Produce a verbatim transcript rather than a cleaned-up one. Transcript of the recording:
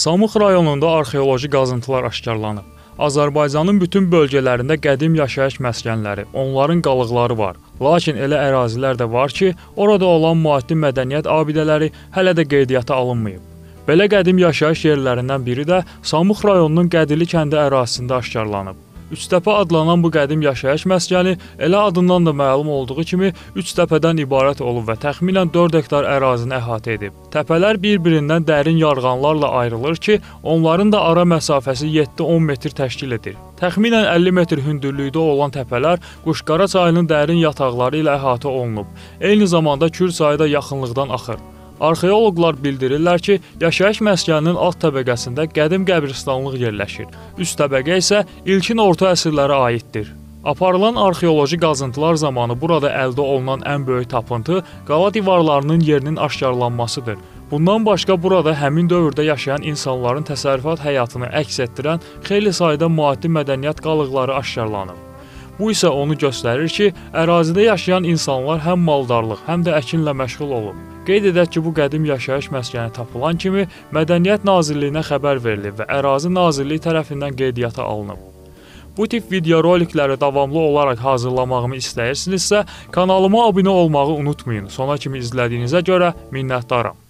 Samux rayonunda arxeoloji qazıntılar aşkarlanıb. Azərbaycanın bütün bölgələrində qədim yaşayış məskənləri, onların qalıqları var. Lakin elə ərazilər də var ki, orada olan maddi mədəniyyət abidələri hələ də qeydiyyata alınmayıb. Belə qədim yaşayış yerlərindən biri də Samux rayonunun Qədili kəndi ərazisində aşkarlanıb. Üçtəpə adlanan bu qədim yaşayış məskəni elə adından da məlum olduğu kimi Üçtəpədən ibarət olub və təxminən dörd hektar ərazini əhatə edib. Təpələr bir-birindən dərin yarğanlarla ayrılır ki, onların da ara məsafəsi yeddi-on metr təşkil edir. Təxminən əlli metr hündürlükdə olan təpələr Quşqara çayının dərin yataqları ilə əhatə olunub. Eyni zamanda Kür çayı da yaxınlıqdan axır. Arxeoloqlar bildirirlər ki, yaşayış məskəninin alt təbəqəsində qədim qəbristanlıq yerləşir. Üst təbəqə isə ilkin orta əsrlərə aiddir. Aparılan arxeoloji qazıntılar zamanı burada əldə olunan ən böyük tapıntı qala divarlarının yerinin aşkarlanmasıdır. Bundan başqa burada həmin dövrdə yaşayan insanların təsərrüfat həyatını əks etdirən xeyli sayda maddi mədəniyyət qalıqları aşkarlanıb. Bu isə onu göstərir ki, ərazidə yaşayan insanlar həm maldarlıq, həm də əkinlə məşğul olub. Qeyd edək ki, bu qədim yaşayış məskəni tapılan kimi Mədəniyyət Nazirliyinə xəbər verilib və Ərazi Nazirliyi tərəfindən qeydiyyata alınıb. Bu tip videorolikləri davamlı olaraq hazırlamağımı istəyirsinizsə, kanalıma abunə olmağı unutmayın. Sona kimi izlədiyinizə görə minnətdaram.